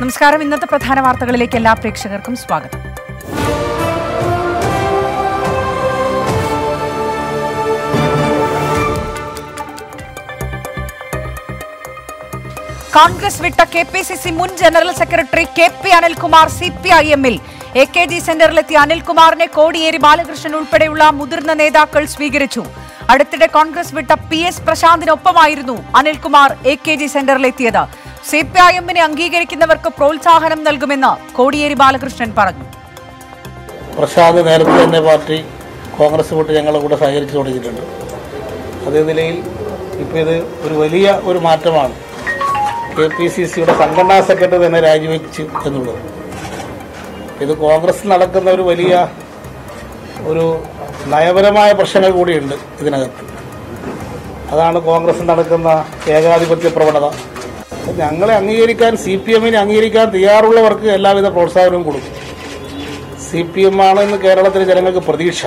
നമസ്കാരം. ഇന്നത്തെ പ്രധാന വാർത്തകളിലേക്ക് എല്ലാ പ്രേക്ഷകർക്കും സ്വാഗതം. കോൺഗ്രസ് വിട്ട കെപിസിസി മുൻ general secretary K P Anilkumar സിപിഐഎമ്മിൽ എകെജി സെന്ററിലെത്തിയ അനിൽകുമാറിനെ കോടിയേരി ബാലകൃഷ്ണൻ ഉൾപ്പെടെയുള്ള മുതിർന്ന നേതാക്കൾ സ്വീകരിച്ചു. അടുത്തിടെ കോൺഗ്രസ് വിട്ട പി എസ് പ്രശാന്തിനൊപ്പമായിരുന്നു അനിൽകുമാർ എകെജി സെന്ററിലെത്തിയത്. സിപിഐഎമ്മിനെ അംഗീകരിക്കുന്നവർക്ക് പ്രോത്സാഹനം നൽകുമെന്ന് കോടിയേരി ബാലകൃഷ്ണൻ പറഞ്ഞു. പ്രശാന്ത് നേരത്തെ തന്നെ പാർട്ടി കോൺഗ്രസ് വിട്ട് ഞങ്ങളുടെ കൂടെ സഹകരിച്ചു തുടങ്ങിയിട്ടുണ്ട്. അതേ നിലയിൽ ഇപ്പോൾ ഇത് ഒരു വലിയ ഒരു മാറ്റമാണ്. കെ പി സി സിയുടെ സംഘടനാ സെക്രട്ടറി തന്നെ രാജിവെച്ചു എന്നുള്ളത് ഇത് കോൺഗ്രസിൽ നടക്കുന്ന ഒരു വലിയ ഒരു നയപരമായ പ്രശ്നങ്ങൾ കൂടിയുണ്ട് ഇതിനകത്ത്. അതാണ് കോൺഗ്രസിൽ നടക്കുന്ന ഏകാധിപത്യ പ്രവണത. ഞങ്ങളെ അംഗീകരിക്കാൻ സി പി എമ്മിനെ അംഗീകരിക്കാൻ തയ്യാറുള്ളവർക്ക് എല്ലാവിധ പ്രോത്സാഹനവും കൊടുക്കും. സി പി എം ആണ് ഇന്ന് കേരളത്തിലെ ജനങ്ങൾക്ക് പ്രതീക്ഷ.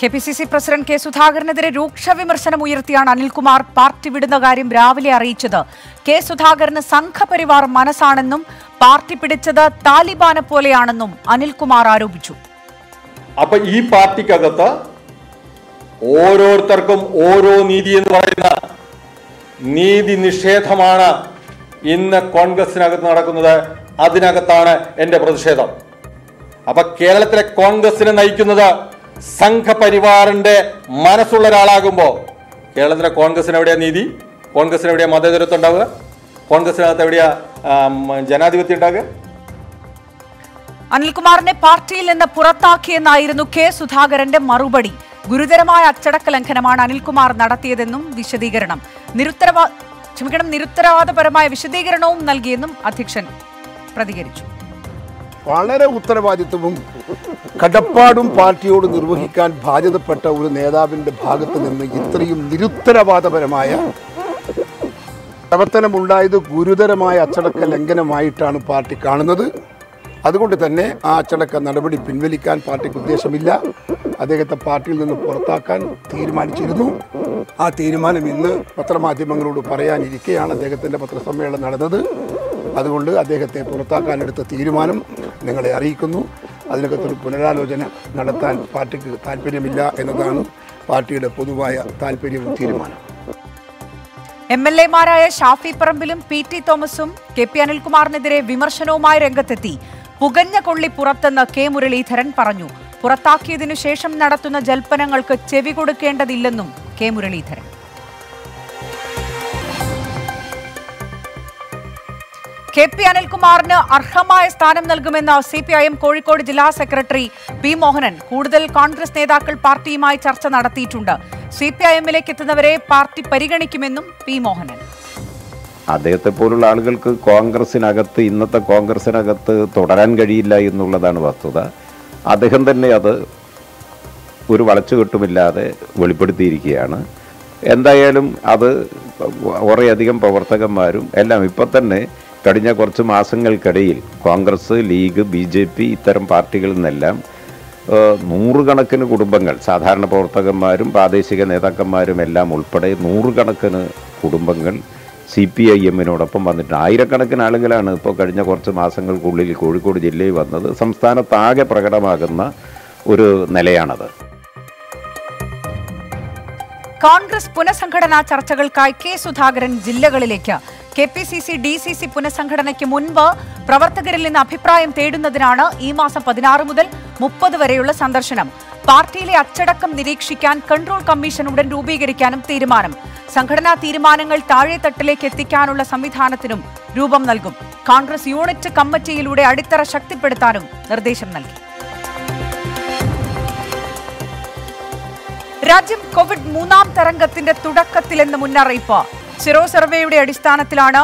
K P C C president K സുധാകരനെതിരെ രൂക്ഷ വിമർശനം ഉയർത്തിയാണ് അനിൽകുമാർ പാർട്ടി വിടുന്ന കാര്യം രാവിലെ അറിയിച്ചത്. കെ സുധാകരന് സംഘപരിവാർ മനസ്സാണെന്നും പാർട്ടി പിടിച്ചത് താലിബാനെ പോലെയാണെന്നും അനിൽകുമാർ ആരോപിച്ചു. അപ്പൊ ഈ പാർട്ടിക്കകത്ത് ഓരോരുത്തർക്കും ഓരോ നീതി എന്ന് പറയുന്ന നീതി നിഷേധമാണ് ഇന്ന് കോൺഗ്രസിനകത്ത് നടക്കുന്നത്. അതിനകത്താണ് എന്റെ പ്രതിഷേധം. അപ്പൊ കേരളത്തിലെ കോൺഗ്രസിനെ നയിക്കുന്നത് സംഘപരിവാറിന്റെ മനസ്സുള്ള ഒരാളാകുമ്പോൾ കേരളത്തിലെ കോൺഗ്രസിന് എവിടെയാ നീതി? കോൺഗ്രസിന് എവിടെയാ മതേതരത്വം ഉണ്ടാവുക? കോൺഗ്രസിനകത്ത് എവിടെയാ ജനാധിപത്യം ഉണ്ടാകുക? അനിൽകുമാറിനെ പാർട്ടിയിൽ നിന്ന് പുറത്താക്കിയെന്നായിരുന്നു കെ സുധാകരന്റെ മറുപടി. ഗുരുതരമായ അച്ചടക്ക ലംഘനമാണ് അനിൽകുമാർ നടത്തിയതെന്നും നിരുത്തരവാദപരമായ വിശദീകരണവും നൽകിയെന്നും അധ്യക്ഷൻ പ്രതികരിച്ചു. വളരെ ഉത്തരവാദിത്വവും കടപ്പാടും പാർട്ടിയോട് നിർവഹിക്കാൻ ബാധ്യതപ്പെട്ട ഒരു നേതാവിന്റെ ഭാഗത്ത് നിന്ന് ഇത്രയും നിരുത്തരവാദപരമായ പ്രവർത്തനമുണ്ടായത് ഗുരുതരമായ അച്ചടക്ക ലംഘനമായിട്ടാണ് പാർട്ടി കാണുന്നത്. അതുകൊണ്ട് തന്നെ ആ അച്ചടക്ക നടപടി പിൻവലിക്കാൻ പാർട്ടിക്ക് ഉദ്ദേശമില്ല. അദ്ദേഹത്തെ പാർട്ടിയിൽ നിന്ന് പുറത്താക്കാൻ തീരുമാനിച്ചിരുന്നു. ആ തീരുമാനം ഇന്ന് പത്രമാധ്യമങ്ങളോട് പറയാനിരിക്കെയാണ് അദ്ദേഹത്തിൻ്റെ പത്രസമ്മേളനം നടന്നത്. അതുകൊണ്ട് അദ്ദേഹത്തെ പുറത്താക്കാനെടുത്ത തീരുമാനം നിങ്ങളെ അറിയിക്കുന്നു. അതിനകത്തൊരു പുനരാലോചന നടത്താൻ പാർട്ടിക്ക് താല്പര്യമില്ല എന്നതാണ് പാർട്ടിയുടെ പൊതുവായ താല്പര്യവും തീരുമാനം. എം എൽ എമാരായ ഷാഫി പറമ്പിലും പി ടി തോമസും കെ പി അനിൽകുമാറിനെതിരെ വിമർശനവുമായി രംഗത്തെത്തി. പുകഞ്ഞ കൊള്ളി പുറത്തെന്ന് കെ മുരളീധരൻ പറഞ്ഞു. പുറത്താക്കിയതിനു ശേഷം നടത്തുന്ന ജൽപ്പനങ്ങൾക്ക് ചെവി കൊടുക്കേണ്ടതില്ലെന്നും കെ മുരളീധരൻ. കെ പി അനിൽകുമാറിന് അർഹമായ സ്ഥാനം നൽകുമെന്ന് സിപിഐഎം കോഴിക്കോട് ജില്ലാ സെക്രട്ടറി പി മോഹനൻ. കൂടുതൽ കോൺഗ്രസ് നേതാക്കൾ പാർട്ടിയുമായി ചർച്ച നടത്തിയിട്ടുണ്ട്. സിപിഐഎമ്മിലേക്ക് എത്തുന്നവരെ പാർട്ടി പരിഗണിക്കുമെന്നും പി മോഹനൻ. അദ്ദേഹത്തെ പോലുള്ള ആളുകൾക്ക് കോൺഗ്രസിനകത്ത് ഇന്നത്തെ കോൺഗ്രസിനകത്ത് തുടരാൻ കഴിയില്ല എന്നുള്ളതാണ് വസ്തുത. അദ്ദേഹം തന്നെ അത് ഒരു വളച്ചുകെട്ടുമില്ലാതെ വെളിപ്പെടുത്തിയിരിക്കുകയാണ്. എന്തായാലും അത് കുറേയധികം പ്രവർത്തകന്മാരും എല്ലാം ഇപ്പം തന്നെ കഴിഞ്ഞ കുറച്ച് മാസങ്ങൾക്കിടയിൽ കോൺഗ്രസ്, ലീഗ്, ബി ഇത്തരം പാർട്ടികളിൽ നിന്നെല്ലാം നൂറുകണക്കിന് കുടുംബങ്ങൾ, സാധാരണ പ്രവർത്തകന്മാരും പ്രാദേശിക നേതാക്കന്മാരും എല്ലാം ഉൾപ്പെടെ നൂറുകണക്കിന് കുടുംബങ്ങൾ സി പി ഐ എമ്മിനോടൊപ്പം വന്നിട്ട് ആയിരക്കണക്കിന് ആളുകളാണ് ഇപ്പോൾ കഴിഞ്ഞ കുറച്ച് മാസങ്ങൾക്കുള്ളിൽ കോഴിക്കോട് ജില്ലയിൽ വന്നത്. സംസ്ഥാനത്താകെ പ്രകടമാകുന്ന ഒരു നിലയാണത്. കോൺഗ്രസ് പുനഃസംഘടനാ ചർച്ചകൾക്കായി കെ സുധാകരൻ ജില്ലകളിലേക്ക്. K P C C DCC പുനഃസംഘടനയ്ക്ക് മുൻപ് പ്രവർത്തകരിൽ നിന്ന് അഭിപ്രായം തേടുന്നതിനാണ് ഈ മാസം 16 മുതൽ 30 വരെയുള്ള സന്ദർശനം. പാർട്ടിയിലെ അച്ചടക്കം നിരീക്ഷിക്കാൻ കൺട്രോൾ കമ്മീഷൻ ഉടൻ രൂപീകരിക്കാനും തീരുമാനം. സംഘടനാ തീരുമാനങ്ങൾ താഴെത്തട്ടിലേക്ക് എത്തിക്കാനുള്ള സംവിധാനത്തിനും രൂപം നൽകും. കോൺഗ്രസ് യൂണിറ്റ് കമ്മിറ്റിയിലൂടെ അടിത്തറ ശക്തിപ്പെടുത്താനും നിർദ്ദേശം നൽകി. രാജ്യം കോവിഡ് 3ാം തരംഗത്തിന്റെ തുടക്കത്തിലെന്ന് മുന്നറിയിപ്പ്. സിറോ സർവേയുടെ അടിസ്ഥാനത്തിലാണ്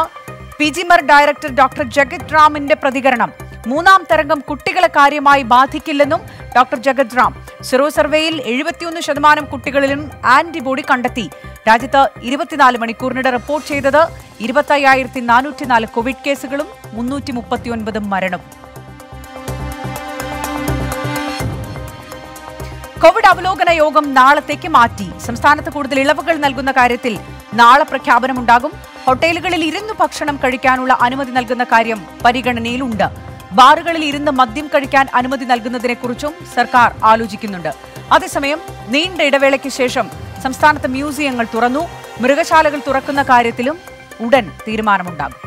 പിജിമർ ഡയറക്ടർ ഡോക്ടർ ജഗത് റാമിന്റെ പ്രതികരണം. 3ാം തരംഗം കുട്ടികളെ കാര്യമായി ബാധിക്കില്ലെന്നും ഡോക്ടർ ജഗത് റാം. സിറോ സർവേയിൽ 71% കുട്ടികളിലും ആന്റിബോഡി കണ്ടെത്തി. രാജ്യത്ത് 24 മണിക്കൂറിനിടെ റിപ്പോർട്ട് ചെയ്തത് 25,404 കോവിഡ് കേസുകളും 339 മരണവും. കോവിഡ് അവലോകന യോഗം നാളത്തേക്ക് മാറ്റി. സംസ്ഥാനത്ത് കൂടുതൽ ഇളവുകൾ നൽകുന്ന കാര്യത്തിൽ നാളെ പ്രഖ്യാപനമുണ്ടാകും. ഹോട്ടലുകളിൽ ഇരുന്ന് ഭക്ഷണം കഴിക്കാനുള്ള അനുമതി നൽകുന്ന കാര്യം പരിഗണനയിലുണ്ട്. ബാറുകളിൽ ഇരുന്ന് മദ്യം കഴിക്കാൻ അനുമതി നൽകുന്നതിനെക്കുറിച്ചും സർക്കാർ ആലോചിക്കുന്നുണ്ട്. അതേസമയം നീണ്ട ഇടവേളയ്ക്ക് ശേഷം സംസ്ഥാനത്ത് മ്യൂസിയങ്ങൾ തുറന്നു. മൃഗശാലകൾ തുറക്കുന്ന കാര്യത്തിലും ഉടൻ തീരുമാനമുണ്ടാകും.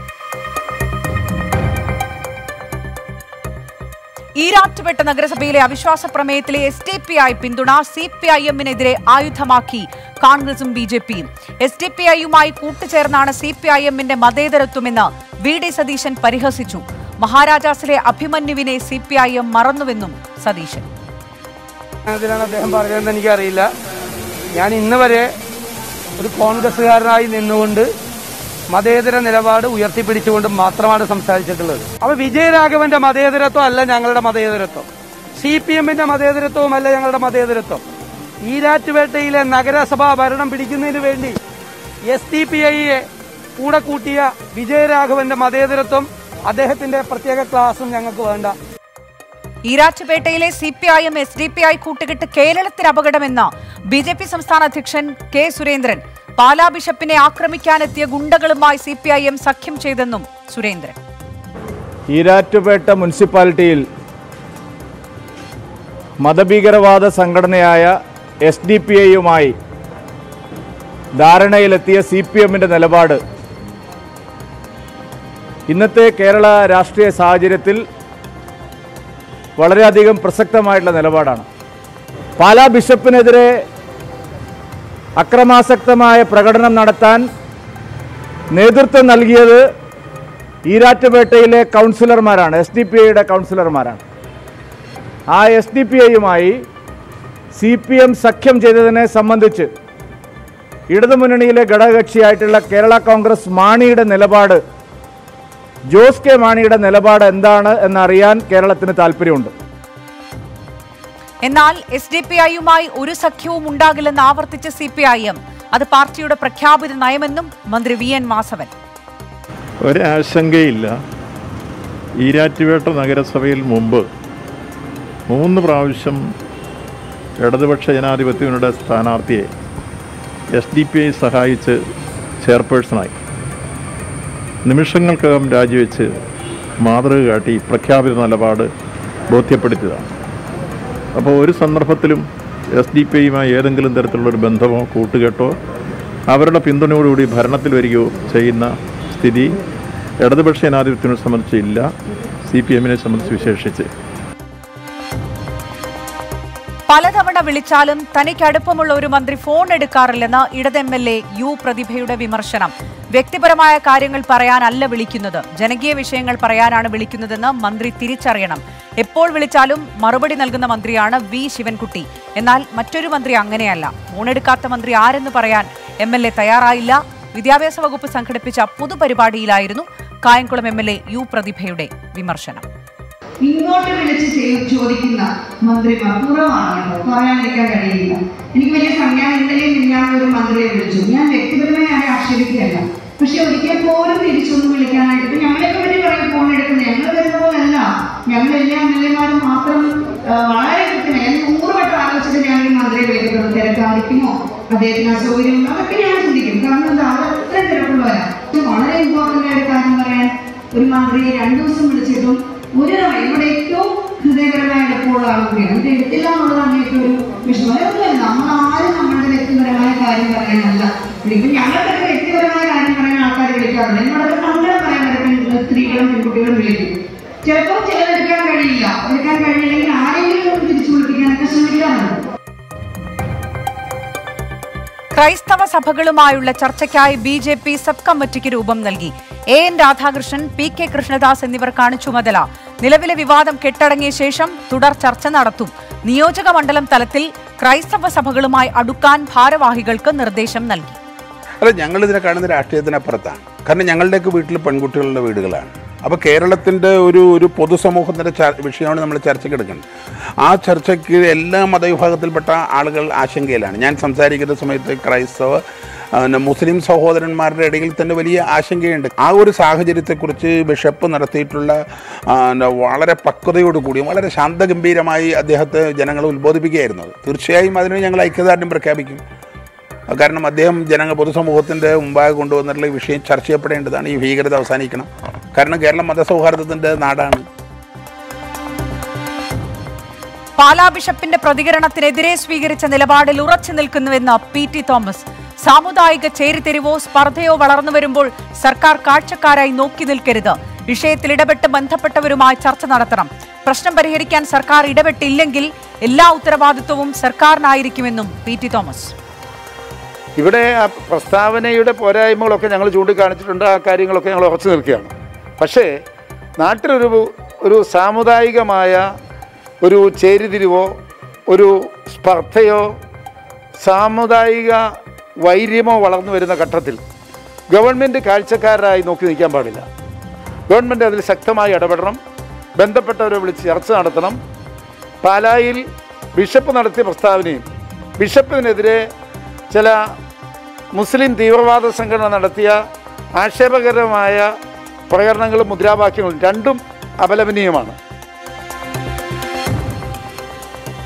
ഈരാറ്റുപേട്ട നഗരസഭയിലെ അവിശ്വാസ പ്രമേയത്തിലെ SDPI പിന്തുണ CPIMനെതിരെ ആയുധമാക്കി കോൺഗ്രസും BJPയും. SDPIയുമായി കൂട്ടുചേർന്നാണ് CPIMന്റെ മതേതരത്വമെന്ന് VD സതീശൻ പരിഹസിച്ചു. മഹാരാജാസിലെ അഭിമന്യുവിനെ CPIM മറന്നുവെന്നും സതീശൻ. അദ്ദേഹം പറഞ്ഞതെന്ന് എനിക്കറിയില്ല. ഞാൻ ഇന്ന് വരെ ഒരു കോൺഗ്രസുകാരനായി നിന്നുകൊണ്ട് മതേതര നിലപാട് ഉയർത്തിപ്പിടിച്ചുകൊണ്ട് മാത്രമാണ് സംസാരിച്ചിട്ടുള്ളത്. അപ്പോൾ വിജയരാഘവന്റെ മതേതരത്വം അല്ല ഞങ്ങളുടെ മതേതരത്വം, CPIMന്റെ മതേതരത്വവും അല്ല ഞങ്ങളുടെ മതേതരത്വം. ഈരാറ്റുപേട്ടയിലെ നഗരസഭാ ഭരണം പിടിക്കുന്നതിന് വേണ്ടി SDPIയെ കൂടെ കൂട്ടിയ വിജയരാഘവന്റെ മതേതരത്വം, അദ്ദേഹത്തിന്റെ പ്രത്യേക ക്ലാസും ഞങ്ങൾക്ക് വേണ്ട. ഈരാറ്റുപേട്ടയിലെ CPIM SDPI കൂട്ടുകെട്ട് കേരളത്തിന് അപകടമെന്ന BJP സംസ്ഥാന അധ്യക്ഷൻ K. സുരേന്ദ്രൻ. പാലാ ബിഷപ്പിനെ ആക്രമിക്കാനെത്തിയ ഗുണ്ടകളുമായി CPIM സഖ്യം ചെയ്തെന്നും സുരേന്ദ്രൻ. ഈരാറ്റുപേട്ട മുനിസിപ്പാലിറ്റിയിൽ മതഭീകരവാദ സംഘടനയായ SDPIയുമായി ധാരണയിലെത്തിയ CPIMന്റെ നിലപാട് ഇന്നത്തെ കേരള രാഷ്ട്രീയ സാഹചര്യത്തിൽ വളരെയധികം പ്രസക്തമായിട്ടുള്ള നിലപാടാണ്. പാലാ ബിഷപ്പിനെതിരെ അക്രമാസക്തമായ പ്രകടനം നടത്താൻ നേതൃത്വം നൽകിയത് ഈരാറ്റുപേട്ടയിലെ കൗൺസിലർമാരാണ്, SDPIയുടെ കൗൺസിലർമാരാണ്. ആ SDPIയുമായി CPIM സഖ്യം ചെയ്തതിനെ സംബന്ധിച്ച് ഇടതുമുന്നണിയിലെ ഘടകകക്ഷിയായിട്ടുള്ള കേരള കോൺഗ്രസ് മാണിയുടെ നിലപാട്, ജോസ് കെ മാണിയുടെ നിലപാട് എന്താണ് എന്നറിയാൻ കേരളത്തിന് താല്പര്യമുണ്ട്. എന്നാൽ SDPIയുമായി ഒരു സഖ്യവും ഉണ്ടാകില്ലെന്ന് ആവർത്തിച്ച CPIM, അത് പാർട്ടിയുടെ പ്രഖ്യാപിത നയമെന്നും മന്ത്രി VN വാസവൻ. ഒരാശങ്കയില്ല. ഈരാറ്റുപേട്ട നഗരസഭയിൽ മുമ്പ് 3 പ്രാവശ്യം ഇടതുപക്ഷ ജനാധിപത്യമുന്നണിയുടെ സ്ഥാനാർത്ഥിയെ SDPI സഹായിച്ച് ചെയർപേഴ്സണായി. നിമിഷങ്ങൾക്കകം രാജിവെച്ച് മാതൃക കാട്ടി പ്രഖ്യാപിത നിലപാട് ബോധ്യപ്പെടുത്തിയതാണ്. അപ്പോൾ ഒരു സന്ദർഭത്തിലും SDPIയുമായി ഏതെങ്കിലും തരത്തിലുള്ളൊരു ബന്ധമോ കൂട്ടുകെട്ടോ അവരുടെ പിന്തുണയോടുകൂടി ഭരണത്തിൽ വരികയോ ചെയ്യുന്ന സ്ഥിതി ഇടതുപക്ഷ ജനാധിപത്യത്തിനെ സംബന്ധിച്ചില്ല, CPIMനെ സംബന്ധിച്ച് വിശേഷിച്ച്. പലതവണ വിളിച്ചാലും തനിക്ക് അടുപ്പമുള്ള ഒരു മന്ത്രി ഫോൺ എടുക്കാറില്ലെന്ന് ഇടത് MLA യു. പ്രതിഭയുടെ വിമർശനം. വ്യക്തിപരമായ കാര്യങ്ങൾ പറയാനല്ല വിളിക്കുന്നത്, ജനകീയ വിഷയങ്ങൾ പറയാനാണ് വിളിക്കുന്നതെന്ന് മന്ത്രി തിരിച്ചറിയണം. എപ്പോൾ വിളിച്ചാലും മറുപടി നൽകുന്ന മന്ത്രിയാണ് V. ശിവൻകുട്ടി. എന്നാൽ മറ്റൊരു മന്ത്രി അങ്ങനെയല്ല. ഫോണെടുക്കാത്ത മന്ത്രി ആരെന്ന് പറയാൻ MLA തയ്യാറായില്ല. വിദ്യാഭ്യാസ വകുപ്പ് സംഘടിപ്പിച്ച പൊതുപരിപാടിയിലായിരുന്നു കായംകുളം MLA യു. പ്രതിഭയുടെ വിമർശനം. ഇങ്ങോട്ട് വിളിച്ച് ചോദിക്കുന്ന മന്ത്രിമാർ കുറവാണല്ലോ, പറയാതിരിക്കാൻ കഴിയില്ല. എനിക്ക് വലിയ സംഖ്യ എന്തെങ്കിലും ഇല്ലാത്ത ഒരു മന്ത്രിയെ വിളിച്ചു. ഞാൻ വ്യക്തിപരമായി ആരെ ആക്ഷേപിക്കുകയല്ല, പക്ഷെ ഒരിക്കൽ പോലും തിരിച്ചൊന്നും വിളിക്കാനായിട്ട് ഇപ്പം ഞങ്ങളൊക്കെ വലിയ കുറേ ഫോൺ എടുക്കുന്നത് ഞങ്ങൾ വരുന്നതല്ല. ഞങ്ങൾ എല്ലാ MLAമാരും മാത്രം വളരെ കൃത്യമായി ഞാൻ 100 വട്ടം ആലോചിച്ചിട്ട് ഞാനൊരു മന്ത്രിയെ വിളിക്കുന്നത് തിരക്കാണിക്കുമോ, അദ്ദേഹത്തിന് അസൗകര്യം, അതൊക്കെ ഞാൻ ചിന്തിക്കും. കാരണം എന്താ അത്ര തിരക്കുള്ളവരാണ്. വളരെ ഇമ്പോർട്ടൻ്റ് ആയിട്ട് കാര്യം പറയാൻ ഒരു മന്ത്രിയെ 2 ദിവസം വിളിച്ചിട്ടും ഇവിടെ ഏറ്റവും ഹൃദയപരമായ എടുപ്പുള്ള ആളുകളാണ്. ഇത് എടുത്തില്ല എന്നുള്ളതാണ് ഏറ്റവും ഒരു വിഷമം. നമ്മളാരും നമ്മളുടെ വ്യക്തിപരമായ കാര്യം പറയാനല്ല വിളിക്കും. ഞങ്ങൾക്കൊക്കെ വ്യക്തിപരമായ കാര്യം പറയാൻ ആൾക്കാർ വിളിക്കാറുണ്ട്. എന്നോടൊക്കെ പങ്കെടുക്കാൻ പറയാൻ സ്ത്രീകളും പെൺകുട്ടികളും വിളിക്കും. ചിലപ്പോൾ ചിലതെടുക്കാൻ കഴിയില്ല, എടുക്കാൻ കഴിയില്ലെങ്കിൽ ആരെങ്കിലും തിരിച്ചു വിളിപ്പിക്കാനൊക്കെ ശ്രമിക്കാറുണ്ട്. ക്രൈസ്തവ സഭകളുമായുള്ള ചർച്ചയ്ക്കായി BJP സബ് കമ്മിറ്റിക്ക് രൂപം നൽകി. AN രാധാകൃഷ്ണൻ, PK കൃഷ്ണദാസ് എന്നിവർക്കാണ് ചുമതല. നിലവിലെ വിവാദം കെട്ടടങ്ങിയ ശേഷം തുടർ ചർച്ച നടത്തും. നിയോജക മണ്ഡലം തലത്തിൽ ക്രൈസ്തവ സഭകളുമായി അടുക്കാൻ ഭാരവാഹികൾക്ക് നിർദ്ദേശം നൽകി. അല്ല, ഞങ്ങൾ ഇതിനെ കാണുന്ന രാഷ്ട്രീയത്തിനപ്പുറത്താണ്. കാരണം ഞങ്ങളുടെയൊക്കെ വീട്ടിൽ പെൺകുട്ടികളുടെ വീടുകളാണ്. അപ്പോൾ കേരളത്തിൻ്റെ ഒരു പൊതുസമൂഹത്തിൻ്റെ വിഷയമാണ് നമ്മൾ ചർച്ചയ്ക്കെടുക്കുന്നത്. ആ ചർച്ചയ്ക്ക് എല്ലാ മതവിഭാഗത്തിൽപ്പെട്ട ആളുകൾ ആശങ്കയിലാണ്. ഞാൻ സംസാരിക്കുന്ന സമയത്ത് ക്രൈസ്തവ മുസ്ലിം സഹോദരന്മാരുടെ ഇടയിൽ തന്നെ വലിയ ആശങ്കയുണ്ട്. ആ ഒരു സാഹചര്യത്തെക്കുറിച്ച് ബിഷപ്പ് നടത്തിയിട്ടുള്ള വളരെ പക്വതയോട് കൂടി വളരെ ശാന്തഗംഭീരമായി അദ്ദേഹത്തെ ജനങ്ങളെ ഉത്ബോധിപ്പിക്കുകയായിരുന്നു. തീർച്ചയായും അതിന് ഞങ്ങൾ ഐക്യദാർഢ്യം പ്രഖ്യാപിക്കും. കാരണം അദ്ദേഹം പൊതുസമൂഹത്തിൻ്റെ മുമ്പാകെ കൊണ്ടുവന്നിട്ടുള്ള വിഷയം ചർച്ച ചെയ്യപ്പെടേണ്ടതാണ്. ഈ ഭീകരത അവസാനിക്കണം. കാരണം കേരളം മതസൗഹാർദ്ദത്തിൻ്റെ നാടാണ്. പാലാ ബിഷപ്പിന്റെ പ്രതികരണത്തിനെതിരെ സ്വീകരിച്ച നിലപാടിൽ ഉറച്ചു നിൽക്കുന്നുവെന്ന് PT തോമസ്. സാമുദായിക ചേരിതിരിവോ സ്പർദ്ധയോ വളർന്നു വരുമ്പോൾ സർക്കാർ കാഴ്ചക്കാരായി നോക്കി നിൽക്കരുത്. വിഷയത്തിൽ ഇടപെട്ട് ബന്ധപ്പെട്ടവരുമായി ചർച്ച നടത്തണം. പ്രശ്നം പരിഹരിക്കാൻ സർക്കാർ ഇടപെട്ടില്ലെങ്കിൽ എല്ലാ ഉത്തരവാദിത്വവും സർക്കാരിനായിരിക്കുമെന്നും PT തോമസ്. ഇവിടെ ആ പ്രസ്താവനയുടെ പോരായ്മകളൊക്കെ ഞങ്ങൾ ചൂണ്ടിക്കാണിച്ചിട്ടുണ്ട്. ആ കാര്യങ്ങളൊക്കെ ഞങ്ങൾ ഉറച്ചു നിൽക്കുകയാണ്. പക്ഷേ നാട്ടിലൊരു സാമുദായികമായ ഒരു ചേരിതിരിവോ ഒരു സ്പർദ്ധയോ സാമുദായിക വൈര്യമോ വളർന്നു വരുന്ന ഘട്ടത്തിൽ ഗവൺമെൻറ് കാഴ്ചക്കാരായി നോക്കി നിൽക്കാൻ പാടില്ല. ഗവൺമെൻറ് അതിൽ ശക്തമായി ഇടപെടണം. ബന്ധപ്പെട്ടവരെ വിളിച്ച് ചർച്ച നടത്തണം. പാലായിൽ ബിഷപ്പ് നടത്തിയ പ്രസ്താവനയും ബിഷപ്പിനെതിരെ ചില മുസ്ലിം തീവ്രവാദ സംഘടന നടത്തിയ ആക്ഷേപകരമായ പ്രകടനങ്ങളും മുദ്രാവാക്യങ്ങളും രണ്ടും അപലപനീയമാണ്.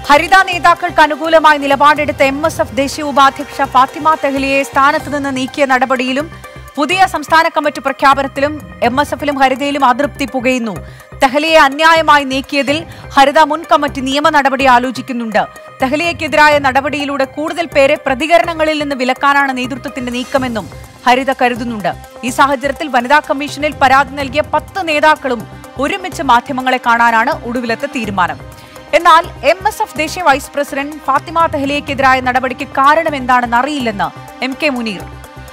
ഹരിത നേതാക്കൾക്ക് അനുകൂലമായി നിലപാടെടുത്ത MSF ദേശീയ ഉപാധ്യക്ഷ ഫാത്തിമ തെഹ്ലിയെ സ്ഥാനത്ത് നിന്ന് നീക്കിയ നടപടിയിലും പുതിയ സംസ്ഥാന കമ്മിറ്റി പ്രഖ്യാപനത്തിലും MSFലും ഹരിതയിലും അതൃപ്തി പുകയുന്നു. തെഹ്ലിയെ അന്യായമായി നീക്കിയതിൽ ഹരിത മുൻ കമ്മിറ്റി നിയമ നടപടി ആലോചിക്കുന്നുണ്ട്. തെഹ്ലിയക്കെതിരായ നടപടിയിലൂടെ കൂടുതൽ പേരെ പ്രതികരണങ്ങളിൽ നിന്ന് വിലക്കാനാണ് നേതൃത്വത്തിന്റെ നീക്കമെന്നും ഹരിത കരുതുന്നുണ്ട്. ഈ സാഹചര്യത്തിൽ വനിതാ കമ്മീഷനിൽ പരാതി നൽകിയ 10 നേതാക്കളും ഒരുമിച്ച് മാധ്യമങ്ങളെ കാണാനാണ് ഒടുവിലത്തെ തീരുമാനം. എന്നാൽ MSF ദേശീയ വൈസ് പ്രസിഡന്റ് ഫാത്തിമ തെഹ്ലിയക്കെതിരായ നടപടിക്ക് കാരണം എന്താണെന്ന് അറിയില്ലെന്ന് MK മുനീർ.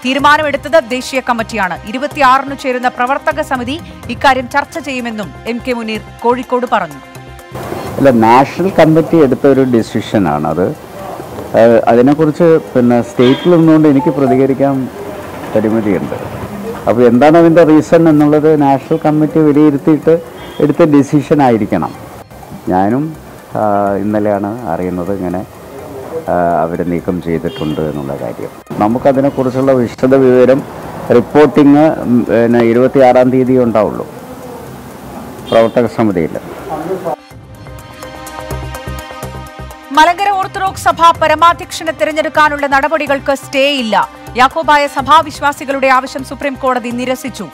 തീരുമാനമെടുത്തത് ദേശീയ കമ്മിറ്റിയാണ്. 26-ന് ചേരുന്ന പ്രവർത്തക സമിതി ഇക്കാര്യം ചർച്ച ചെയ്യുമെന്നും MK മുനീർ കോഴിക്കോട് പറഞ്ഞു. അല്ല, നാഷണൽ കമ്മിറ്റി എടുത്ത ഒരു ഡിസിഷനാണത്. അതിനെക്കുറിച്ച് പിന്നെ സ്റ്റേറ്റിൽ നിന്നുകൊണ്ട് എനിക്ക് പ്രതികരിക്കാൻ പരിമിതിയുണ്ട്. അപ്പോൾ എന്താണ് അതിൻ്റെ റീസൺ എന്നുള്ളത് നാഷണൽ കമ്മിറ്റി വിലയിരുത്തിയിട്ട് എടുത്ത ഡിസിഷനായിരിക്കണം. ഞാനും ഇന്നലെയാണ് അറിയുന്നത് ഇങ്ങനെ അവർ നീക്കം ചെയ്തിട്ടുണ്ട് എന്നുള്ള കാര്യം. നമുക്കതിനെക്കുറിച്ചുള്ള വിശദ വിവരം റിപ്പോർട്ടിങ് 26-ാം തീയതി ഉണ്ടാവുള്ളൂ പ്രവർത്തക സമിതിയിൽ. മലങ്കര ഓർത്തഡോക്സ് സഭ പരമാധ്യക്ഷനെ തിരഞ്ഞെടുക്കാനുള്ള നടപടികൾക്ക് സ്റ്റേ ഇല്ല. യാക്കോബായ സഭാവിശ്വാസികളുടെ ആവശ്യം സുപ്രീം കോടതി നിരസിച്ചു.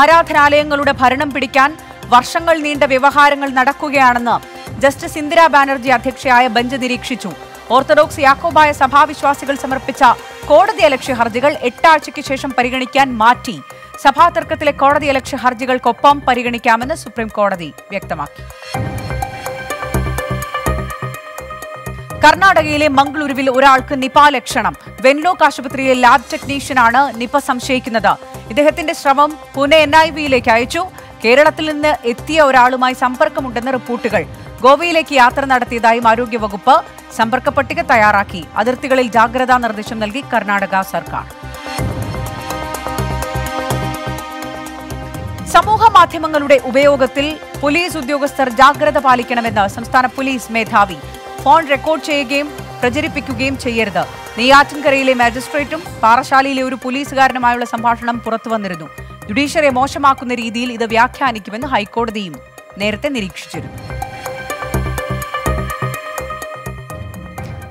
ആരാധനാലയങ്ങളുടെ ഭരണം പിടിക്കാൻ വർഷങ്ങൾ നീണ്ട വ്യവഹാരങ്ങൾ നടക്കുകയാണെന്ന് ജസ്റ്റിസ് ഇന്ദിരാ ബാനർജി അധ്യക്ഷയായ ബെഞ്ച് നിരീക്ഷിച്ചു. ഓർത്തഡോക്സ് യാക്കോബായ സഭാവിശ്വാസികൾ സമർപ്പിച്ച കോടതിയലക്ഷ്യ ഹർജികൾ 8 ആഴ്ചയ്ക്ക് ശേഷം പരിഗണിക്കാൻ മാറ്റി. സഭാ തർക്കത്തിലെ കോടതിയലക്ഷ്യ ഹർജികൾക്കൊപ്പം പരിഗണിക്കാമെന്ന് സുപ്രീം കോടതി വ്യക്തമാക്കി. കർണാടകയിലെ മംഗളൂരുവിൽ ഒരാൾക്ക് നിപ ലക്ഷണം. വെൻലോക്ക് ആശുപത്രിയിലെ ലാബ് ടെക്നീഷ്യനാണ് നിപ സംശയിക്കുന്നത്. ഇദ്ദേഹത്തിന്റെ ശ്രമം പൂനെ NIVയിലേക്ക് അയച്ചു. കേരളത്തിൽ നിന്ന് എത്തിയ ഒരാളുമായി സമ്പർക്കമുണ്ടെന്ന് റിപ്പോർട്ടുകൾ. ഗോവയിലേക്ക് യാത്ര നടത്തിയതായും ആരോഗ്യവകുപ്പ് സമ്പർക്ക പട്ടിക തയ്യാറാക്കി. അതിർത്തികളിൽ ജാഗ്രതാ നിർദ്ദേശം നൽകി കർണാടക സർക്കാർ. സമൂഹ മാധ്യമങ്ങളുടെ ഉപയോഗത്തിൽ പോലീസ് ഉദ്യോഗസ്ഥർ ജാഗ്രത പാലിക്കണമെന്ന് സംസ്ഥാന പോലീസ് മേധാവി. ഫോൺ റെക്കോർഡ് ചെയ്യുകയും പ്രചരിപ്പിക്കുകയും ചെയ്യരുത്. നെയ്യാറ്റിൻകരയിലെ മാജിസ്ട്രേറ്റും പാറശാലയിലെ ഒരു പോലീസുകാരനുമായുള്ള സംഭാഷണം പുറത്തുവന്നിരുന്നു. ജുഡീഷ്യറിയെ മോശമാക്കുന്ന രീതിയിൽ ഇത് വ്യാഖ്യാനിക്കുമെന്ന് ഹൈക്കോടതിയും നേരത്തെ നിരീക്ഷിച്ചിരുന്നു.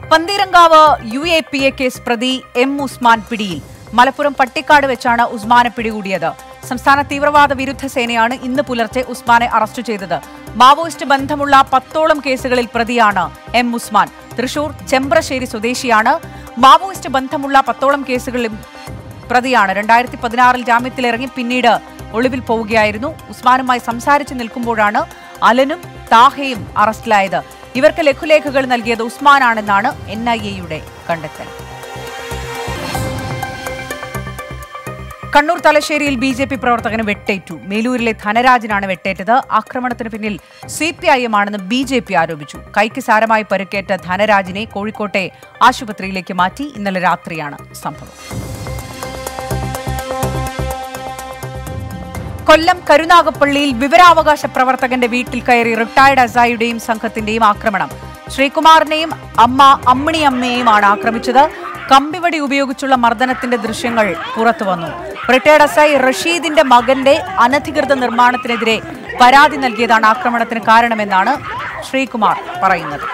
പന്തീരങ്കാവ് UAPA കേസ് പ്രതി M ഉസ്മാൻ പിടിയിൽ. മലപ്പുറം പട്ടിക്കാട് വെച്ചാണ് ഉസ്മാനെ പിടികൂടിയത്. സംസ്ഥാന തീവ്രവാദ വിരുദ്ധ സേനയാണ് ഇന്ന് പുലർച്ചെ ഉസ്മാനെ അറസ്റ്റ് ചെയ്തത്. മാവോയിസ്റ്റ് ബന്ധമുള്ള 10ഓളം കേസുകളിൽ പ്രതിയാണ് M ഉസ്മാൻ. തൃശൂർ ചെമ്പ്രശ്ശേരി സ്വദേശിയാണ്. മാവോയിസ്റ്റ് ബന്ധമുള്ള 10ഓളം കേസുകളിൽ പ്രതിയാണ്. 2016-ൽ ജാമ്യത്തിലിറങ്ങി പിന്നീട് ഒളിവിൽ പോവുകയായിരുന്നു. ഉസ്മാനുമായി സംസാരിച്ചു നിൽക്കുമ്പോഴാണ് അലനും താഹയും അറസ്റ്റിലായത്. ഇവർക്ക് ലഘുലേഖകൾ നൽകിയത് ഉസ്മാനാണെന്നാണ് NIA-യുടെ കണ്ടെത്തൽ. കണ്ണൂർ തലശ്ശേരിയിൽ BJP പ്രവർത്തകന് വെട്ടേറ്റു. മേലൂരിലെ ധനരാജനാണ് വെട്ടേറ്റത്. ആക്രമണത്തിന് പിന്നിൽ CPIM ആണെന്ന് BJP ആരോപിച്ചു. കൈക്ക് സാരമായി പരുക്കേറ്റ ധനരാജിനെ കോഴിക്കോട്ടെ ആശുപത്രിയിലേക്ക് മാറ്റി. ഇന്നലെ രാത്രിയാണ് സംഭവം. കൊല്ലം കരുനാഗപ്പള്ളിയിൽ വിവരാവകാശ പ്രവർത്തകന്റെ വീട്ടിൽ കയറി റിട്ടയർഡ് അസായിയുടെയും സംഘത്തിന്റെയും ആക്രമണം. ശ്രീകുമാറിനെയും അമ്മ അമ്മിണിയമ്മയെയുമാണ് ആക്രമിച്ചത്. കമ്പിവടി ഉപയോഗിച്ചുള്ള മർദ്ദനത്തിന്റെ ദൃശ്യങ്ങൾ പുറത്തുവന്നു. റിട്ടയർഡ് എസ്ഐ റഷീദിന്റെ മകന്റെ അനധികൃത നിർമ്മാണത്തിനെതിരെ പരാതി നൽകിയതാണ് ആക്രമണത്തിന് കാരണമെന്നാണ് ശ്രീകുമാർ പറയുന്നത്.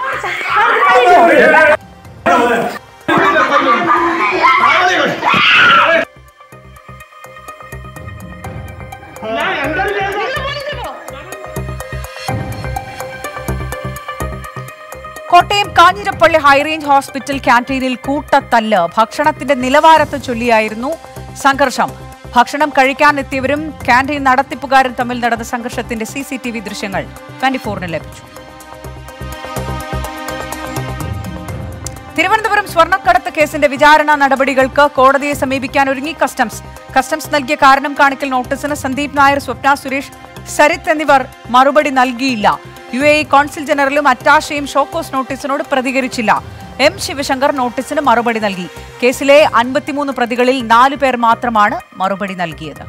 കോട്ടയം കാഞ്ഞിരപ്പള്ളി ഹൈറേഞ്ച് ഹോസ്പിറ്റൽ ക്യാന്റീനിൽ കൂട്ടത്തല്ല്. ഭക്ഷണത്തിന്റെ നിലവാരത്തെ ചൊല്ലിയായിരുന്നു സംഘർഷം. ഭക്ഷണം കഴിക്കാനെത്തിയവരും ക്യാന്റീൻ നടത്തിപ്പുകാരും തമ്മിൽ നടന്ന സംഘർഷത്തിന്റെ CCTV ദൃശ്യങ്ങൾ 24-ന് ലഭിച്ചു. തിരുവനന്തപുരം സ്വർണ്ണക്കടത്ത് കേസിന്റെ വിചാരണ നടപടികൾക്ക് കോടതിയെ സമീപിക്കാൻ ഒരുങ്ങി കസ്റ്റംസ്. കസ്റ്റംസ് നൽകിയ കാരണം കാണിക്കൽ നോട്ടീസിന് സന്ദീപ് നായർ, സ്വപ്ന സുരേഷ്, ശരത് എന്നിവർ മറുപടി നൽകിയില്ല. UAE കോൺസുൽ ജനറലും അറ്റാഷയും ഷോക്കോസ് നോട്ടീസിനോട് പ്രതികരിച്ചില്ല. M ശിവശങ്കർ നോട്ടീസിന് മറുപടി നൽകി. കേസിലെ 53 പ്രതികളിൽ 4 പേർ മാത്രമാണ് മറുപടി നൽകിയത്.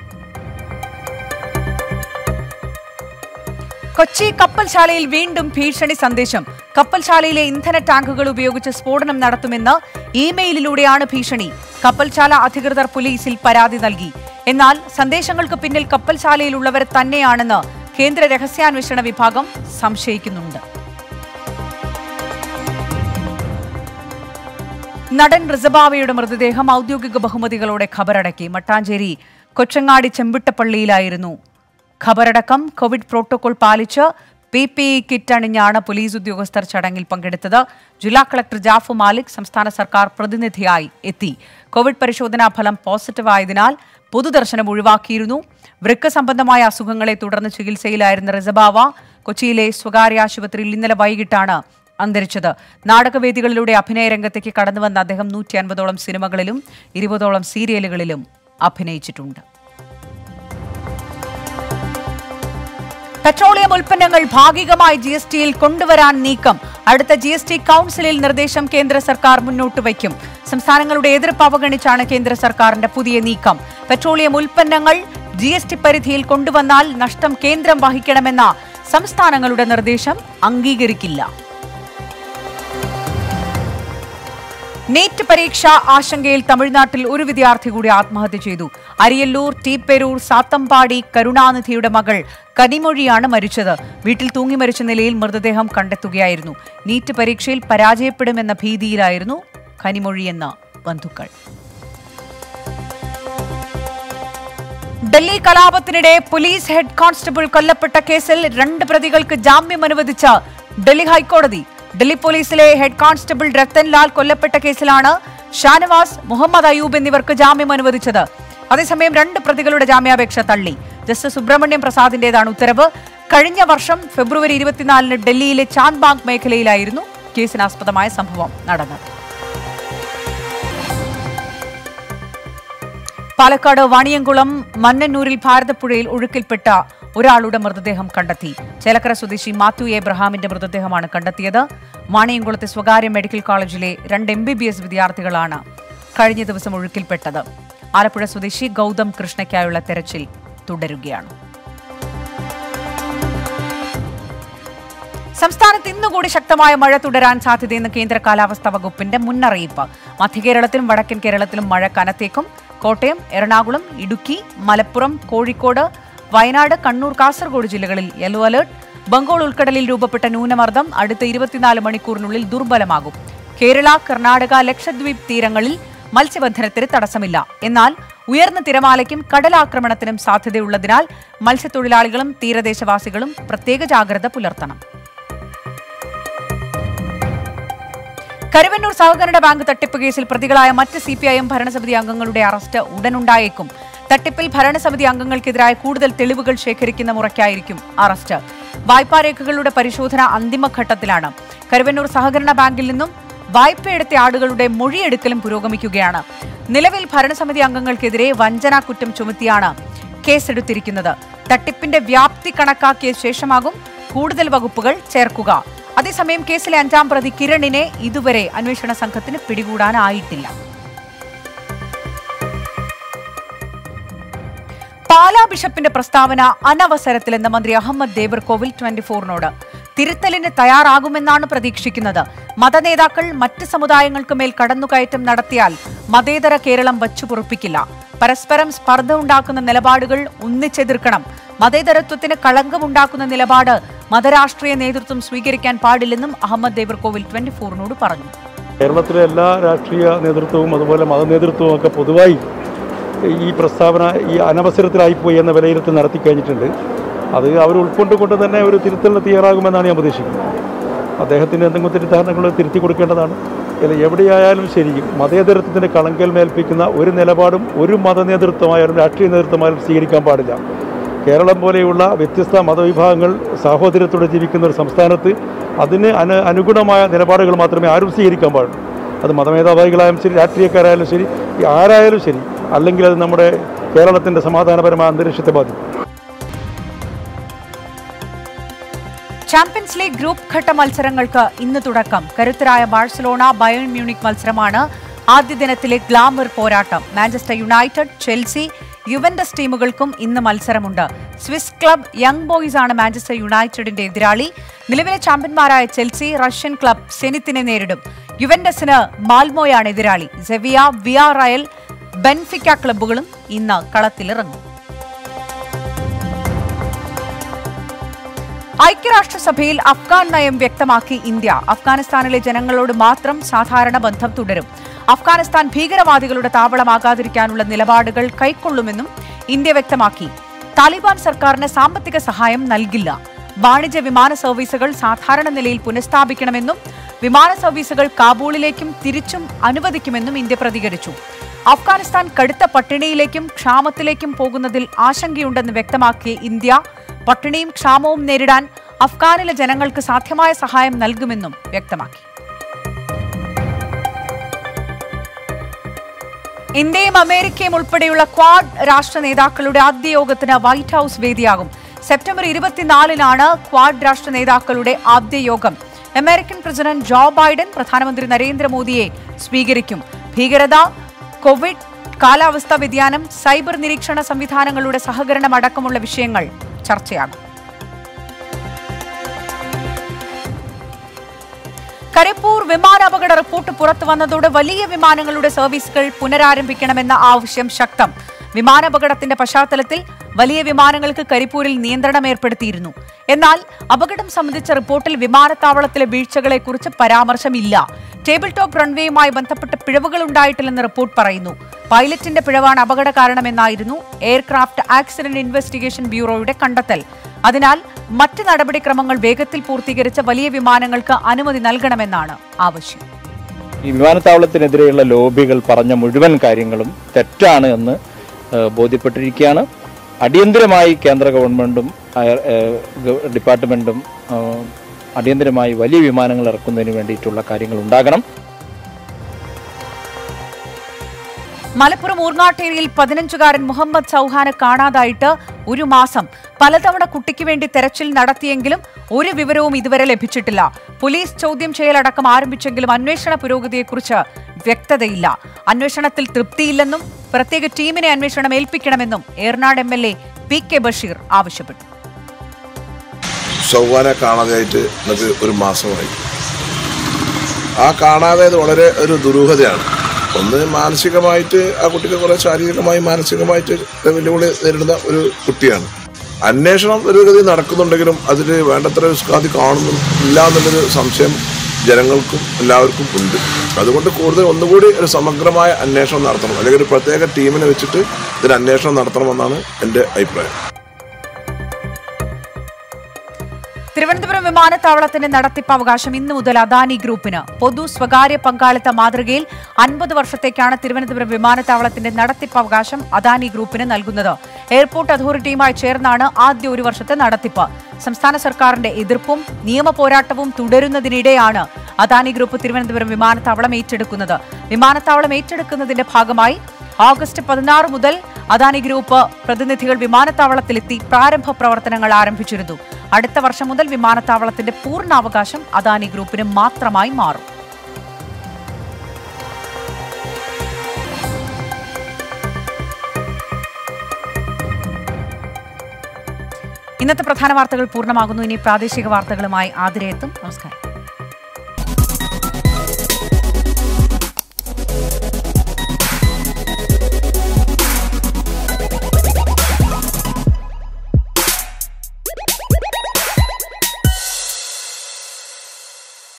കൊച്ചി കപ്പൽശാലയിൽ വീണ്ടും ഭീഷണി സന്ദേശം. കപ്പൽശാലയിലെ ഇന്ധന ടാങ്കുകൾ ഉപയോഗിച്ച് സ്ഫോടനം നടത്തുമെന്ന് ഇമെയിലിലൂടെയാണ് ഭീഷണി. കപ്പൽശാല അധികൃതർ പോലീസിൽ പരാതി നൽകി. എന്നാൽ സന്ദേശങ്ങൾക്ക് പിന്നിൽ കപ്പൽശാലയിലുള്ളവർ തന്നെയാണെന്ന് കേന്ദ്ര രഹസ്യാന്വേഷണ വിഭാഗം സംശയിക്കുന്നുണ്ട്. നടൻ റിസബാവയുടെ മൃതദേഹം ഔദ്യോഗിക ബഹുമതികളോടെ ഖബറടക്കി. മട്ടാഞ്ചേരി കൊച്ചങ്ങാടി ചെമ്പിട്ടപ്പള്ളിയിലായിരുന്നു ഖബറടക്കം. കോവിഡ് പ്രോട്ടോകോൾ പാലിച്ച് PPE കിറ്റ് അണിഞ്ഞാണ് പോലീസ് ഉദ്യോഗസ്ഥർ ചടങ്ങിൽ പങ്കെടുത്തത്. ജില്ലാ കളക്ടർ ജാഫു മാലിക് സംസ്ഥാന സർക്കാർ പ്രതിനിധിയായി എത്തി. കോവിഡ് പരിശോധനാ ഫലം പോസിറ്റീവ് ആയതിനാൽ പൊതുദർശനം ഒഴിവാക്കിയിരുന്നു. വൃക്ക സംബന്ധമായ അസുഖങ്ങളെ തുടർന്ന് ചികിത്സയിലായിരുന്ന റിസബാവ കൊച്ചിയിലെ സ്വകാര്യ ആശുപത്രിയിൽ ഇന്നലെ വൈകിട്ടാണ് അന്തരിച്ചത്. നാടകവേദികളിലൂടെ അഭിനയ രംഗത്തേക്ക് കടന്നുവന്ന അദ്ദേഹം 150-ഓളം സിനിമകളിലും 20-ഓളം സീരിയലുകളിലും അഭിനയിച്ചിട്ടുണ്ട്. പെട്രോളിയം ഉൽപ്പന്നങ്ങൾ ഭാഗികമായി GSTയിൽ കൊണ്ടുവരാൻ നീക്കം. അടുത്ത GST കൌൺസിലിൽ നിർദ്ദേശം കേന്ദ്ര സർക്കാർ മുന്നോട്ട് വയ്ക്കും. സംസ്ഥാനങ്ങളുടെ എതിർപ്പ് അവഗണിച്ചാണ് കേന്ദ്ര സർക്കാരിന്റെ പുതിയ നീക്കം. പെട്രോളിയം ഉൽപ്പന്നങ്ങൾ GST പരിധിയിൽ കൊണ്ടുവന്നാൽ നഷ്ടം കേന്ദ്രം വഹിക്കണമെന്ന സംസ്ഥാനങ്ങളുടെ നിർദ്ദേശം അംഗീകരിക്കില്ല. നെറ്റ് പരീക്ഷ ആശങ്കയിൽ തമിഴ്നാട്ടിൽ ഒരു വിദ്യാർത്ഥി കൂടി ആത്മഹത്യ ചെയ്തു. അരിയല്ലൂർ ടീപ്പെരൂർ സാത്തമ്പാടി കരുണാനിധിയുടെ മകൾ കനിമൊഴിയാണ് മരിച്ചത്. വീട്ടിൽ തൂങ്ങി മരിച്ച നിലയിൽ മൃതദേഹം കണ്ടെത്തുകയായിരുന്നു. നീറ്റ് പരീക്ഷയിൽ പരാജയപ്പെടുമെന്ന ഭീതിയിലായിരുന്നു കനിമൊഴിയെന്ന ബന്ധുക്കൾ. ഡൽഹി കലാപത്തിനിടെ പോലീസ് ഹെഡ് കോൺസ്റ്റബിൾ കൊല്ലപ്പെട്ട കേസിൽ 2 പ്രതികൾക്ക് ജാമ്യം അനുവദിച്ച ഡൽഹി ഹൈക്കോടതി. ഡൽഹി പോലീസിലെ ഹെഡ് കോൺസ്റ്റബിൾ രത്തൻലാൽ കൊല്ലപ്പെട്ട കേസിലാണ് ഷാനവാസ്, മുഹമ്മദ് അയൂബ് എന്നിവർക്ക് ജാമ്യം അനുവദിച്ചത്. അതേസമയം 2 പ്രതികളുടെ ജാമ്യാപേക്ഷ തള്ളി. ജസ്റ്റിസ് സുബ്രഹ്മണ്യം പ്രസാദിന്റേതാണ് ഉത്തരവ്. കഴിഞ്ഞ വർഷം ഫെബ്രുവരി 24-ന് ഡൽഹിയിലെ ചാന്ദ്ബാഗ് മേഖലയിലായിരുന്നു കേസിനാസ്പദമായ സംഭവം നടന്നത്. പാലക്കാട് വാണിയംകുളം മന്നന്നൂരിൽ ഭാരതപ്പുഴയിൽ ഒഴുക്കിൽപ്പെട്ട ഒരാളുടെ മൃതദേഹം കണ്ടെത്തി. ചേലക്കര സ്വദേശി മാത്യു എബ്രഹാമിന്റെ മൃതദേഹമാണ് കണ്ടെത്തിയത്. വാണിയംകുളത്തെ സ്വകാര്യ മെഡിക്കൽ കോളേജിലെ 2 MBBS വിദ്യാർത്ഥികളാണ് കഴിഞ്ഞ ദിവസം ഒഴുക്കിൽപ്പെട്ടത്. ആലപ്പുഴ സ്വദേശി ഗൗതം കൃഷ്ണയ്ക്കായുള്ള തെരച്ചിൽ തുടരുകയാണ്. സംസ്ഥാനത്ത് ഇന്നുകൂടി ശക്തമായ മഴ തുടരാൻ സാധ്യതയെന്ന് കേന്ദ്ര കാലാവസ്ഥാ വകുപ്പിന്റെ മുന്നറിയിപ്പ്. മധ്യകേരളത്തിലും വടക്കൻ കേരളത്തിലും മഴ കനത്തേക്കും. കോട്ടയം, എറണാകുളം, ഇടുക്കി, മലപ്പുറം, കോഴിക്കോട്, വയനാട്, കണ്ണൂർ, കാസർഗോഡ് ജില്ലകളിൽ യെല്ലോ അലർട്ട്. ബംഗാൾ ഉൾക്കടലിൽ രൂപപ്പെട്ട ന്യൂനമർദ്ദം അടുത്ത 24 മണിക്കൂറിനുള്ളിൽ ദുർബലമാകും. കേരള, കർണാടക, ലക്ഷദ്വീപ് തീരങ്ങളിൽ മത്സ്യബന്ധനത്തിന് തടസ്സമില്ല. എന്നാൽ ഉയർന്ന തിരമാലയ്ക്കും കടലാക്രമണത്തിനും സാധ്യതയുള്ളതിനാൽ മത്സ്യത്തൊഴിലാളികളും തീരദേശവാസികളും പ്രത്യേക ജാഗ്രത പുലർത്തണം. കരുവന്നൂർ സഹകരണ ബാങ്ക് തട്ടിപ്പ് കേസിൽ പ്രതികളായ മറ്റ് CPIM ഭരണസമിതി അംഗങ്ങളുടെ അറസ്റ്റ് ഉടനുണ്ടായേക്കും. തട്ടിപ്പിൽ ഭരണസമിതി അംഗങ്ങൾക്കെതിരായ കൂടുതൽ തെളിവുകൾ ശേഖരിക്കുന്ന മുറയ്ക്കായിരിക്കും അറസ്റ്റ്. വായ്പാരേഖകളുടെ പരിശോധന അന്തിമഘട്ടത്തിലാണ്. കരുവന്നൂർ സഹകരണ ബാങ്കിൽ നിന്നും വായ്പയെടുത്ത ആളുകളുടെ മൊഴിയെടുക്കലും പുരോഗമിക്കുകയാണ്. നിലവിൽ ഭരണസമിതി അംഗങ്ങൾക്കെതിരെ വഞ്ചനാ കുറ്റം ചുമത്തിയാണ് കേസെടുത്തിരിക്കുന്നത്. തട്ടിപ്പിന്റെ വ്യാപ്തി കണക്കാക്കിയ ശേഷമാകും കൂടുതൽ വകുപ്പുകൾ ചേർക്കുക. അതേസമയം കേസിലെ 5-ാം പ്രതി കിരണിനെ ഇതുവരെ അന്വേഷണ സംഘത്തിന് പിടികൂടാനായിട്ടില്ല. പാലാ ബിഷപ്പിന്റെ പ്രസ്താവന അനവസരത്തിലെന്ന് മന്ത്രി അഹമ്മദ് ദേവർകോവിൽ 24-നോട്. തിരുത്തലിന് തയ്യാറാകുമെന്നാണ് പ്രതീക്ഷിക്കുന്നത്. മതനേതാക്കൾ മറ്റ് സമുദായങ്ങൾക്ക് മേൽ കടന്നുകയറ്റം നടത്തിയാൽ മതേതര കേരളം വച്ചുപൊറുപ്പിക്കില്ല. പരസ്പരം സ്പർദ്ധ ഉണ്ടാക്കുന്ന നിലപാടുകൾ ഒന്നിച്ചെതിർക്കണം. മതേതരത്വത്തിന് കളങ്കമുണ്ടാക്കുന്ന നിലപാട് മതരാഷ്ട്രീയ നേതൃത്വം സ്വീകരിക്കാൻ പാടില്ലെന്നും അഹമ്മദ് ദേവർകോവിൽ 24നോട് പറഞ്ഞു. കേരളത്തിലെ എല്ലാ രാഷ്ട്രീയ നേതൃത്വവും അതുപോലെ മതനേതൃത്വവും ഒക്കെ പൊതുവായി ഈ പ്രസ്താവന ഈ അനവസരത്തിലായിപ്പോയി എന്ന വിലയിരുത്തൽ നടത്തി കഴിഞ്ഞിട്ടുണ്ട്. അത് അവർ ഉൾക്കൊണ്ടുകൊണ്ട് തന്നെ ഒരു തിരുത്തലിന് തയ്യാറാകുമെന്നാണ് ഞാൻ പ്രതീക്ഷിക്കുന്നത്. അദ്ദേഹത്തിൻ്റെ എന്തെങ്കിലും തെറ്റിദ്ധാരണകൾ തിരുത്തി കൊടുക്കേണ്ടതാണ്. അല്ല, എവിടെയായാലും ശരിക്കും മതേതരത്വത്തിൻ്റെ കളങ്കൽമേൽപ്പിക്കുന്ന ഒരു നിലപാടും ഒരു മതനേതൃത്വമായാലും രാഷ്ട്രീയ നേതൃത്വമായാലും സ്വീകരിക്കാൻ പാടില്ല. കേരളം പോലെയുള്ള വ്യത്യസ്ത മതവിഭാഗങ്ങൾ സാഹോദര്യത്തോടെ ജീവിക്കുന്ന ഒരു സംസ്ഥാനത്ത് അതിന് അനുഗുണമായ നിലപാടുകൾ മാത്രമേ ആരും സ്വീകരിക്കാൻ പാടുള്ളൂ. അത് മതമേധാവികളായാലും ശരി, രാഷ്ട്രീയക്കാരായാലും ശരി, ആരായാലും ശരി. അല്ലെങ്കിൽ അത് നമ്മുടെ കേരളത്തിൻ്റെ സമാധാനപരമായ അന്തരീക്ഷത്തെ ബാധിക്കും. ചാമ്പ്യൻസ് ലീഗ് ഗ്രൂപ്പ് ഘട്ട മത്സരങ്ങൾക്ക് ഇന്ന് തുടക്കം. കരുത്തരായ ബാഴ്സലോണ ബയേൺ മ്യൂണിക് മത്സരമാണ് ആദ്യ ദിനത്തിലെ ഗ്ലാമർ പോരാട്ടം. മാഞ്ചസ്റ്റർ യുണൈറ്റഡ്, ചെൽസി, യുവന്റസ് ടീമുകൾക്കും ഇന്ന് മത്സരമുണ്ട്. സ്വിസ് ക്ലബ് യങ് ബോയ്സ് ആണ് മാഞ്ചസ്റ്റർ യുണൈറ്റഡിന്റെ എതിരാളി. നിലവിലെ ചാമ്പ്യന്മാരായ ചെൽസി റഷ്യൻ ക്ലബ് സെനിത്തിനെ നേരിടും. യുവന്റസിന് മാൽമോയാണ് എതിരാളി. സെവിയ, വിയാറയൽ, ബെൻഫിക്ക ക്ലബ്ബുകളും ഇന്ന് കളത്തിലിറങ്ങും. ഐക്യരാഷ്ട്രസഭയിൽ അഫ്ഗാൻ നയം വ്യക്തമാക്കി ഇന്ത്യ. അഫ്ഗാനിസ്ഥാനിലെ ജനങ്ങളോട് മാത്രം സാധാരണ ബന്ധം തുടരും. അഫ്ഗാനിസ്ഥാൻ ഭീകരവാദികളുടെ താവളമാകാതിരിക്കാനുള്ള നിലപാടുകൾ കൈക്കൊള്ളുമെന്നും ഇന്ത്യ വ്യക്തമാക്കി. താലിബാൻ സർക്കാരിന് സാമ്പത്തിക സഹായം നൽകില്ല. വാണിജ്യ വിമാന സർവീസുകൾ സാധാരണ നിലയിൽ പുനഃസ്ഥാപിക്കണമെന്നും വിമാന സർവീസുകൾ കാബൂളിലേക്കും തിരിച്ചും അനുവദിക്കുമെന്നും ഇന്ത്യ പ്രതികരിച്ചു. അഫ്ഗാനിസ്ഥാൻ കടുത്ത പട്ടിണിയിലേക്കും ക്ഷാമത്തിലേക്കും പോകുന്നതിൽ ആശങ്കയുണ്ടെന്ന് വ്യക്തമാക്കിയ ഇന്ത്യ പട്ടിണിയും ക്ഷാമവും നേരിടാൻ അഫ്ഗാനിലെ ജനങ്ങൾക്ക് സാധ്യമായ സഹായം നൽകുമെന്നും വ്യക്തമാക്കി. ഇന്ത്യയും അമേരിക്കയും ഉൾപ്പെടെയുള്ള ക്വാഡ് രാഷ്ട്ര നേതാക്കളുടെ ആദ്യ യോഗത്തിന് വൈറ്റ് ഹൌസ് വേദിയാകും. സെപ്റ്റംബർ 24 ക്വാഡ് രാഷ്ട്ര നേതാക്കളുടെ ആദ്യ യോഗം. അമേരിക്കൻ പ്രസിഡന്റ് ജോ ബൈഡൻ പ്രധാനമന്ത്രി നരേന്ദ്രമോദിയെ സ്വീകരിക്കും. ഭീകരത, കോവിഡ്, കാലാവസ്ഥാ വ്യതിയാനം, സൈബർ നിരീക്ഷണ സംവിധാനങ്ങളുടെ സഹകരണം അടക്കമുള്ള വിഷയങ്ങൾ ചർച്ചയാകും. കരിപ്പൂർ വിമാനാപകട റിപ്പോർട്ട് പുറത്തു വന്നതോടെ വലിയ വിമാനങ്ങളുടെ സർവീസുകൾ പുനരാരംഭിക്കണമെന്ന ആവശ്യം ശക്തം. വിമാനാപകടത്തിന്റെ പശ്ചാത്തലത്തിൽ വലിയ വിമാനങ്ങൾക്ക് കരിപ്പൂരിൽ നിയന്ത്രണം ഏർപ്പെടുത്തിയിരുന്നു. എന്നാൽ അപകടം സംബന്ധിച്ച റിപ്പോർട്ടിൽ വിമാനത്താവളത്തിലെ വീഴ്ചകളെക്കുറിച്ച് പരാമർശമില്ല. ടേബിൾ ടോപ്പ് റൺവേയുമായി ബന്ധപ്പെട്ട് പിഴവുകൾ ഉണ്ടായിട്ടില്ലെന്ന് റിപ്പോർട്ട് പറയുന്നു. പൈലറ്റിന്റെ പിഴവാണ് അപകട കാരണമെന്നായിരുന്നു എയർക്രാഫ്റ്റ് ആക്സിഡന്റ് ഇൻവെസ്റ്റിഗേഷൻ ബ്യൂറോയുടെ കണ്ടെത്തൽ. അതിനാൽ മറ്റ് നടപടിക്രമങ്ങൾ വേഗത്തിൽ പൂർത്തീകരിച്ച വലിയ വിമാനങ്ങൾക്ക് അനുമതി നൽകണമെന്നാണ് ആവശ്യം. ഈ വിമാനത്താവളത്തിനെതിരെയുള്ള ലോബികൾ പറഞ്ഞ മുഴുവൻ കാര്യങ്ങളും തെറ്റാണ് എന്ന് ബോധ്യപ്പെട്ടിരിക്കുകയാണ്. അടിയന്തരമായി കേന്ദ്ര ഗവൺമെൻറ്റും ഡിപ്പാർട്ട്മെൻറ്റും അടിയന്തരമായി വലിയ വിമാനങ്ങൾ ഇറക്കുന്നതിന് വേണ്ടിയിട്ടുള്ള കാര്യങ്ങൾ ഉണ്ടാകണം. മലപ്പുറം ഊർങ്ങാട്ടേരിയിൽ 15-കാരൻ മുഹമ്മദ് സൗഹാനെ കാണാതായിട്ട് ഒരു മാസം. പലതവണ കുട്ടിക്ക് വേണ്ടി തെരച്ചിൽ നടത്തിയെങ്കിലും ഒരു വിവരവും ഇതുവരെ ലഭിച്ചിട്ടില്ല. പോലീസ് ചോദ്യം ചെയ്യലടക്കം ആരംഭിച്ചെങ്കിലും അന്വേഷണ പുരോഗതിയെക്കുറിച്ച് വ്യക്തതയില്ല. അന്വേഷണത്തിൽ തൃപ്തിയില്ലെന്നും പ്രത്യേക ടീമിനെ അന്വേഷണം ഏൽപ്പിക്കണമെന്നും ഏർനാട് MLA PK Bashir ആവശ്യപ്പെട്ടു. സൗഹാനെ കാണാതായിട്ട് ഒരു മാസമായി. ആ കാണാതായത് വളരെ ഒരു ദുരൂഹതയാണ്. ഒന്ന്, മാനസികമായിട്ട് ആ കുട്ടിക്ക് കുറെ ശാരീരികമായി മാനസികമായിട്ട് വെല്ലുവിളി നേരിടുന്ന ഒരു കുട്ടിയാണ്. അന്വേഷണം ഒരു ഗതി നടക്കുന്നുണ്ടെങ്കിലും അതിൽ വേണ്ടത്ര വിശ്വാസി കാണുന്നില്ല എന്നുള്ളൊരു സംശയം ജനങ്ങൾക്കും എല്ലാവർക്കും ഉണ്ട്. അതുകൊണ്ട് കൂടുതൽ ഒന്നുകൂടി ഒരു സമഗ്രമായ അന്വേഷണം നടത്തണം, അല്ലെങ്കിൽ ഒരു പ്രത്യേക ടീമിനെ വെച്ചിട്ട് ഇതിന് അന്വേഷണം നടത്തണമെന്നാണ് എൻ്റെ അഭിപ്രായം. തിരുവനന്തപുരം വിമാനത്താവളത്തിന്റെ നടത്തിപ്പവകാശം ഇന്നു മുതൽ അദാനി ഗ്രൂപ്പിന്. പൊതു സ്വകാര്യ പങ്കാളിത്ത മാതൃകയിൽ 50 വർഷത്തേക്കാണ് തിരുവനന്തപുരം വിമാനത്താവളത്തിന്റെ നടത്തിപ്പവകാശം അദാനി ഗ്രൂപ്പിന് നൽകുന്നത്. എയർപോർട്ട് അതോറിറ്റിയുമായി ചേർന്നാണ് ആദ്യ ഒരു വർഷത്തെ നടത്തിപ്പ്. സംസ്ഥാന സർക്കാരിന്റെ എതിർപ്പും നിയമ പോരാട്ടവും തുടരുന്നതിനിടെയാണ് അദാനി ഗ്രൂപ്പ് തിരുവനന്തപുരം വിമാനത്താവളം ഏറ്റെടുക്കുന്നത്. വിമാനത്താവളം ഏറ്റെടുക്കുന്നതിന്റെ ഭാഗമായി August 16 മുതൽ അദാനി ഗ്രൂപ്പ് പ്രതിനിധികൾ വിമാനത്താവളത്തിലെത്തി പ്രാരംഭ പ്രവർത്തനങ്ങൾ ആരംഭിച്ചിരുന്നു. അടുത്ത വർഷം മുതൽ വിമാനത്താവളത്തിന്റെ പൂർണ്ണാവകാശം അദാനി ഗ്രൂപ്പിന് മാത്രമായി മാറും. ഇന്നത്തെ പ്രധാന വാർത്തകൾ പൂർണ്ണമാകുന്നു. ഇനി പ്രാദേശിക വാർത്തകളുമായി ആതിരയെത്തും. നമസ്കാരം.